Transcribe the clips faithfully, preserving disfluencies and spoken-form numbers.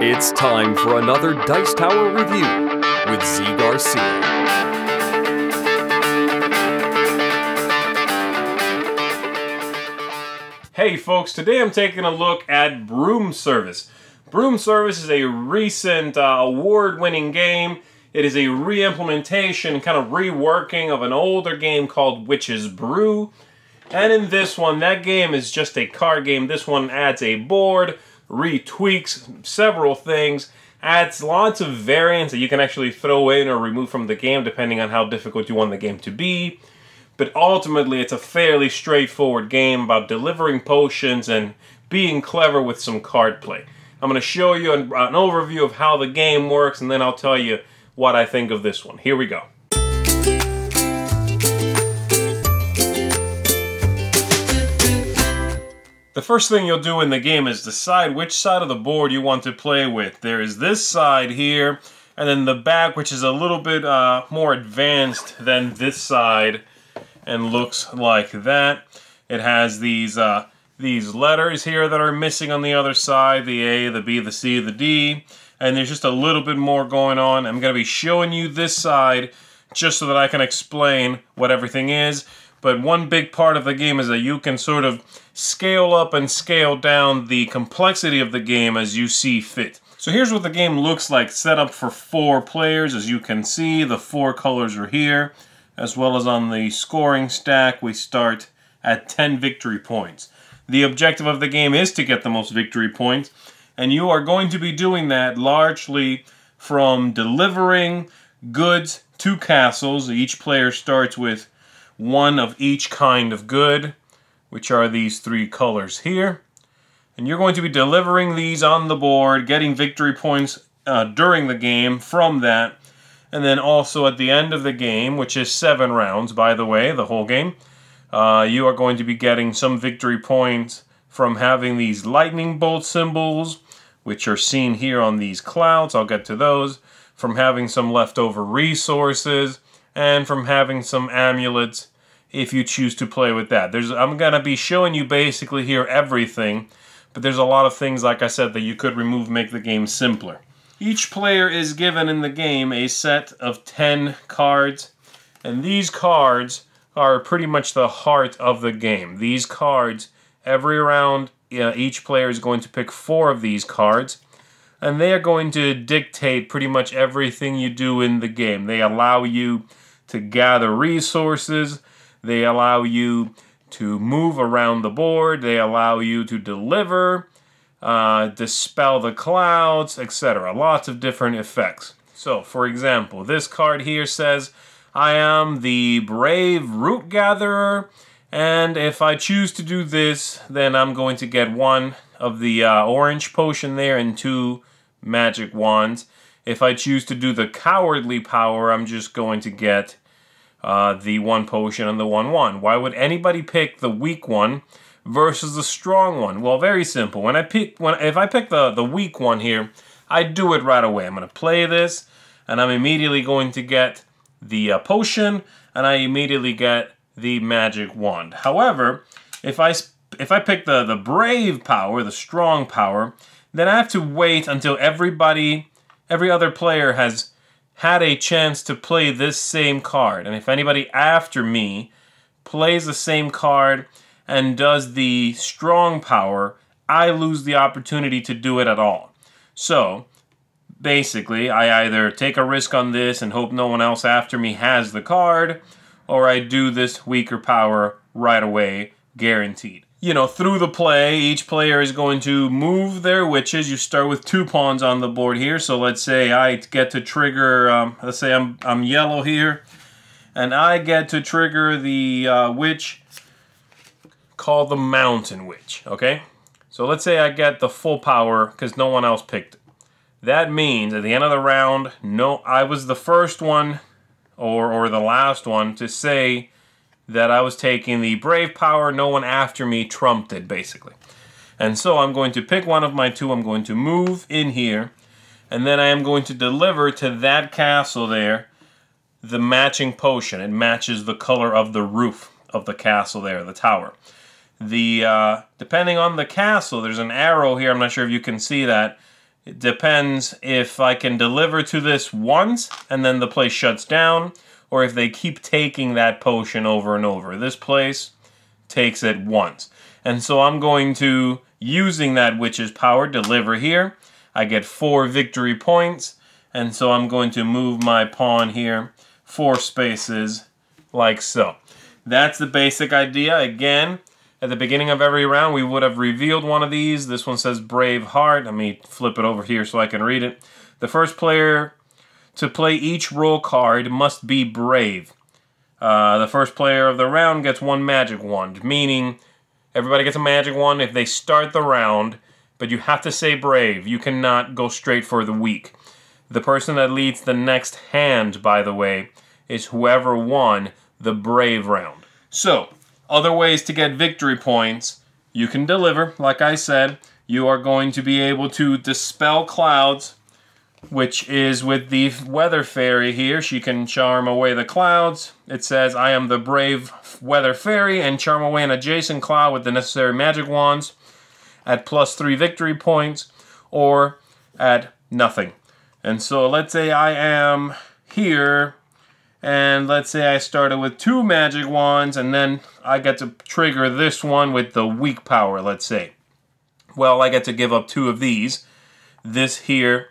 It's time for another Dice Tower review with Zee Garcia. Hey folks, today I'm taking a look at Broom Service. Broom Service is a recent uh, award-winning game. It is a re-implementation, kind of reworking of an older game called Witch's Brew. And in this one, that game is just a card game. This one adds a board, retweaks several things, adds lots of variants that you can actually throw in or remove from the game depending on how difficult you want the game to be. But ultimately, it's a fairly straightforward game about delivering potions and being clever with some card play. I'm going to show you an, an overview of how the game works, and then I'll tell you what I think of this one. Here we go. The first thing you'll do in the game is decide which side of the board you want to play with. There is this side here, and then the back, which is a little bit uh, more advanced than this side, and looks like that. It has these uh, these letters here that are missing on the other side, the A, the B, the C, the D, and there's just a little bit more going on. I'm going to be showing you this side just so that I can explain what everything is. But one big part of the game is that you can sort of scale up and scale down the complexity of the game as you see fit. So here's what the game looks like, set up for four players. As you can see, the four colors are here, as well as on the scoring stack. We start at ten victory points. The objective of the game is to get the most victory points, and you are going to be doing that largely from delivering goods to castles. Each player starts with one of each kind of good, which are these three colors here. And you're going to be delivering these on the board, getting victory points uh, during the game from that. And then also at the end of the game, which is seven rounds, by the way, the whole game, uh, you are going to be getting some victory points from having these lightning bolt symbols, which are seen here on these clouds. I'll get to those. From having some leftover resources, and from having some amulets if you choose to play with that. There's, I'm going to be showing you basically here everything, but there's a lot of things, like I said, that you could remove, make the game simpler. Each player is given in the game a set of ten cards, and these cards are pretty much the heart of the game. These cards, every round, uh, each player is going to pick four of these cards, and they are going to dictate pretty much everything you do in the game. They allow you to gather resources, they allow you to move around the board, they allow you to deliver, uh, dispel the clouds, et cetera. Lots of different effects. So, for example, this card here says, I am the brave root gatherer, and if I choose to do this, then I'm going to get one of the uh, orange potion there and two magic wands. If I choose to do the cowardly power, I'm just going to get uh, the one potion and the one wand. Why would anybody pick the weak one versus the strong one? Well, very simple. When I pick, when if I pick the, the weak one here, I do it right away. I'm going to play this, and I'm immediately going to get the uh, potion, and I immediately get the magic wand. However, if I if I pick the, the brave power, the strong power, then I have to wait until everybody... every other player has had a chance to play this same card. And if anybody after me plays the same card and does the strong power, I lose the opportunity to do it at all. So, basically, I either take a risk on this and hope no one else after me has the card, or I do this weaker power right away, guaranteed. You know, through the play, each player is going to move their witches. You start with two pawns on the board here. So let's say I get to trigger, um, let's say I'm, I'm yellow here, and I get to trigger the uh, witch called the Mountain Witch, okay? So let's say I get the full power because no one else picked it. That means at the end of the round, no, I was the first one or, or the last one to say that I was taking the brave power, no one after me trumped it, basically. And so I'm going to pick one of my two, I'm going to move in here, and then I am going to deliver to that castle there the matching potion. It matches the color of the roof of the castle there, the tower. The uh, depending on the castle, there's an arrow here. I'm not sure if you can see that. It depends if I can deliver to this once and then the place shuts down, or if they keep taking that potion over and over. This place takes it once. And so I'm going to, using that witch's power, deliver here. I get four victory points. And so I'm going to move my pawn here four spaces like so. That's the basic idea. Again, at the beginning of every round, we would have revealed one of these. This one says Brave Heart. Let me flip it over here so I can read it. The first player to play each role card must be brave. Uh, the first player of the round gets one magic wand, meaning everybody gets a magic wand if they start the round, but you have to say brave. You cannot go straight for the weak. The person that leads the next hand, by the way, is whoever won the brave round. So, other ways to get victory points, you can deliver. Like I said, you are going to be able to dispel clouds, which is with the weather fairy here. She can charm away the clouds. It says, I am the brave weather fairy, and charm away an adjacent cloud with the necessary magic wands at plus three victory points or at nothing. And so let's say I am here, and let's say I started with two magic wands, and then I get to trigger this one with the weak power, let's say. Well, I get to give up two of these. This here,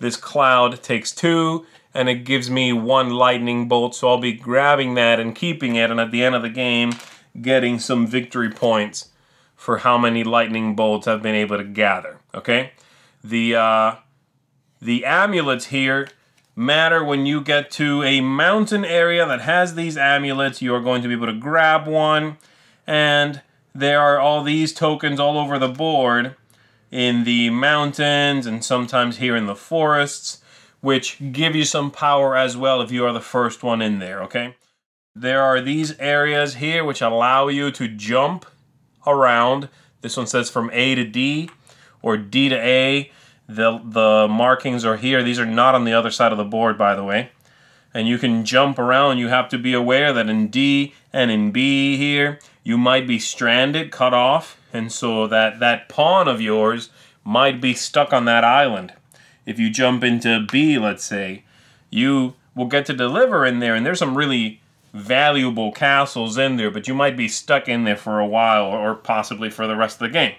this cloud takes two, and it gives me one lightning bolt, so I'll be grabbing that and keeping it, and at the end of the game, getting some victory points for how many lightning bolts I've been able to gather, okay? The, uh, the amulets here matter. When you get to a mountain area that has these amulets, you are going to be able to grab one, and there are all these tokens all over the board in the mountains and sometimes here in the forests, which give you some power as well if you are the first one in there, okay? There are these areas here which allow you to jump around. This one says from A to D or D to A. The, the markings are here. These are not on the other side of the board, by the way. And you can jump around. You have to be aware that in D and in B here, you might be stranded, cut off. And so that, that pawn of yours might be stuck on that island. If you jump into B, let's say, you will get to deliver in there. And there's some really valuable castles in there, but you might be stuck in there for a while or possibly for the rest of the game.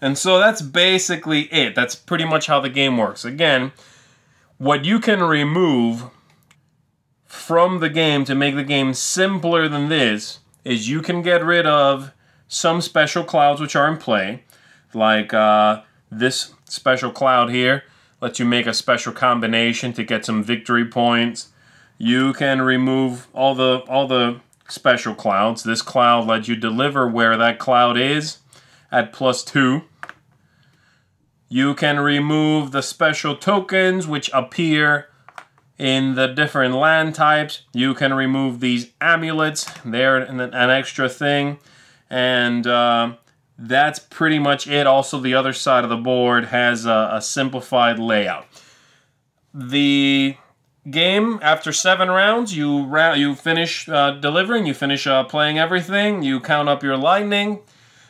And so that's basically it. That's pretty much how the game works. Again, what you can remove from the game to make the game simpler than this is you can get rid of some special clouds which are in play, like uh, this special cloud here lets you make a special combination to get some victory points. You can remove all the, all the special clouds. This cloud lets you deliver where that cloud is at plus two. You can remove the special tokens which appear in the different land types. You can remove these amulets. They're an extra thing. And uh, that's pretty much it. Also, the other side of the board has a, a simplified layout. The game, after seven rounds, you, ra you finish uh, delivering, you finish uh, playing everything, you count up your lightning,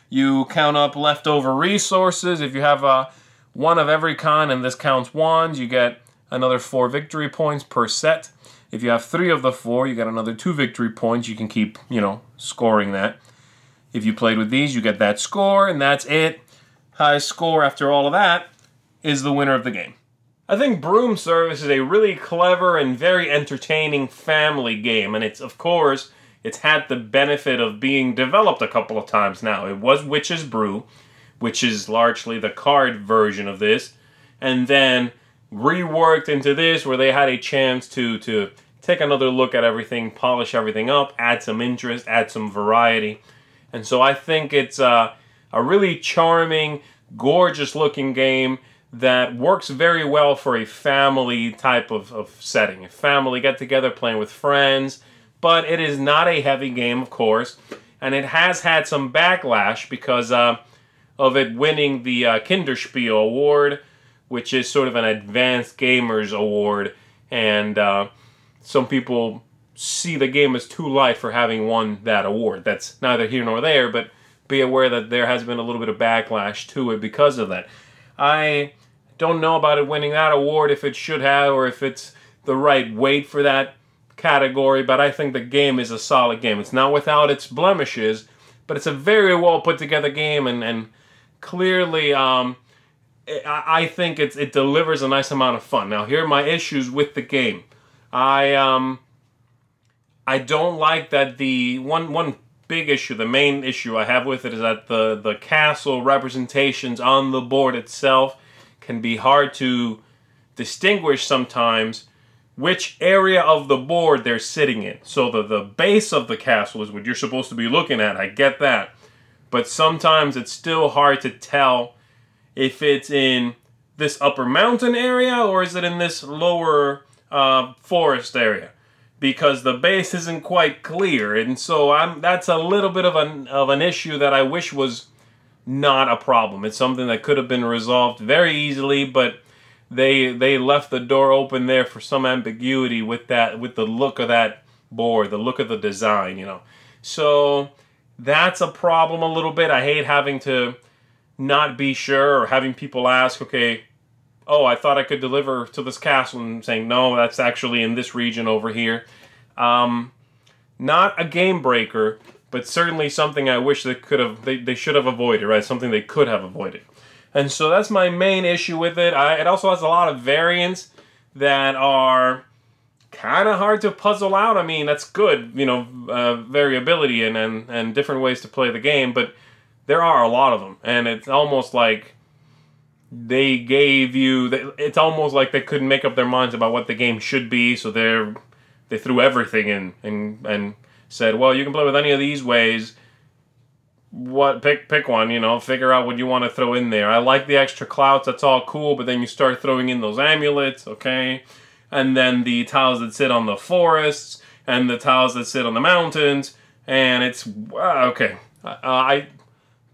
you count up leftover resources. If you have uh, one of every kind, and this counts wands, you get another four victory points per set. If you have three of the four, you get another two victory points. You can keep, you know, scoring that. If you played with these, you get that score, and that's it. Highest score after all of that is the winner of the game. I think Broom Service is a really clever and very entertaining family game, and it's, of course, it's had the benefit of being developed a couple of times now. It was Witch's Brew, which is largely the card version of this, and then reworked into this where they had a chance to, to take another look at everything, polish everything up, add some interest, add some variety. And so I think it's a, a really charming, gorgeous-looking game that works very well for a family type of, of setting. A family get-together playing with friends. But it is not a heavy game, of course, and it has had some backlash because uh, of it winning the uh, Kinderspiel award, which is sort of an advanced gamers award, and uh, some people see the game as too light for having won that award. That's neither here nor there, but be aware that there has been a little bit of backlash to it because of that. I don't know about it winning that award, if it should have, or if it's the right weight for that category, but I think the game is a solid game. It's not without its blemishes, but it's a very well put together game, and, and clearly um, I think it's, it delivers a nice amount of fun. Now, here are my issues with the game. I um, I don't like that the one one big issue, the main issue I have with it, is that the, the castle representations on the board itself can be hard to distinguish sometimes which area of the board they're sitting in. So the, the base of the castle is what you're supposed to be looking at, I get that. But sometimes it's still hard to tell if it's in this upper mountain area or is it in this lower uh, forest area, because the base isn't quite clear. And so I'm, that's a little bit of an, of an issue that I wish was not a problem. It's something that could have been resolved very easily, but They they left the door open there for some ambiguity with that, with the look of that board, the look of the design, you know. So that's a problem a little bit. I hate having to not be sure, or having people ask, okay, oh, I thought I could deliver to this castle, and saying, no, that's actually in this region over here. Um, not a game breaker, but certainly something I wish they could have, they, they should have avoided, right? Something they could have avoided. And so that's my main issue with it. I, it also has a lot of variants that are kind of hard to puzzle out. I mean, that's good, you know, uh, variability and, and, and different ways to play the game, but there are a lot of them. And it's almost like they gave you... It's almost like they couldn't make up their minds about what the game should be, so they're, they threw everything in and, and said, well, you can play with any of these ways. What pick pick one, you know, figure out what you want to throw in there. I like the extra clouts, that's all cool, but then you start throwing in those amulets, okay? And then the tiles that sit on the forests, and the tiles that sit on the mountains, and it's, uh, okay. Uh, I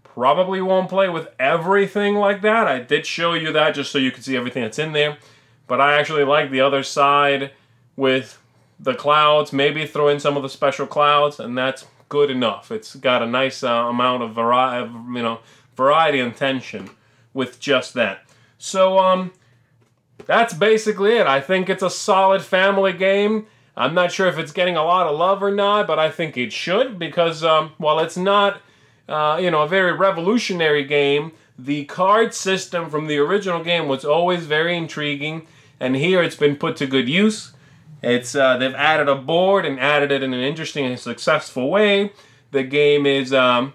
probably won't play with everything like that. I did show you that just so you could see everything that's in there, but I actually like the other side with the clouds, maybe throw in some of the special clouds, and that's good enough. It's got a nice uh, amount of variety, you know, variety and tension with just that. So um, that's basically it. I think it's a solid family game. I'm not sure if it's getting a lot of love or not, but I think it should, because um, while it's not, uh, you know, a very revolutionary game, the card system from the original game was always very intriguing, and here it's been put to good use. It's uh, they've added a board and added it in an interesting and successful way. The game is um,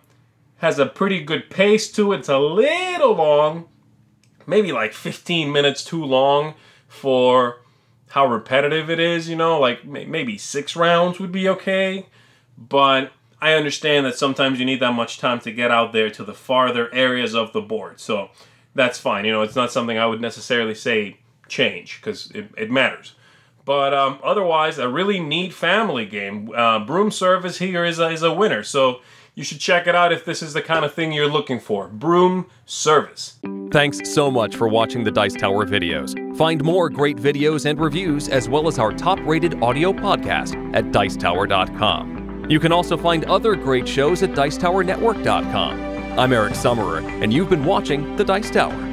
has a pretty good pace to it. It's a little long, maybe like fifteen minutes too long for how repetitive it is, you know, like maybe six rounds would be okay. But I understand that sometimes you need that much time to get out there to the farther areas of the board. So that's fine. You know, it's not something I would necessarily say change, because it, it matters. But um, otherwise, a really neat family game. Uh, Broom Service here is a, is a winner, so you should check it out if this is the kind of thing you're looking for. Broom Service. Thanks so much for watching the Dice Tower videos. Find more great videos and reviews, as well as our top-rated audio podcast at Dicetower dot com. You can also find other great shows at Dicetower network dot com. I'm Eric Summerer, and you've been watching The Dice Tower.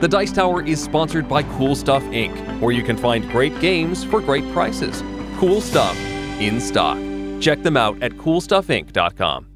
The Dice Tower is sponsored by Cool Stuff, Incorporated, where you can find great games for great prices. Cool Stuff in stock. Check them out at Cool Stuff Inc dot com.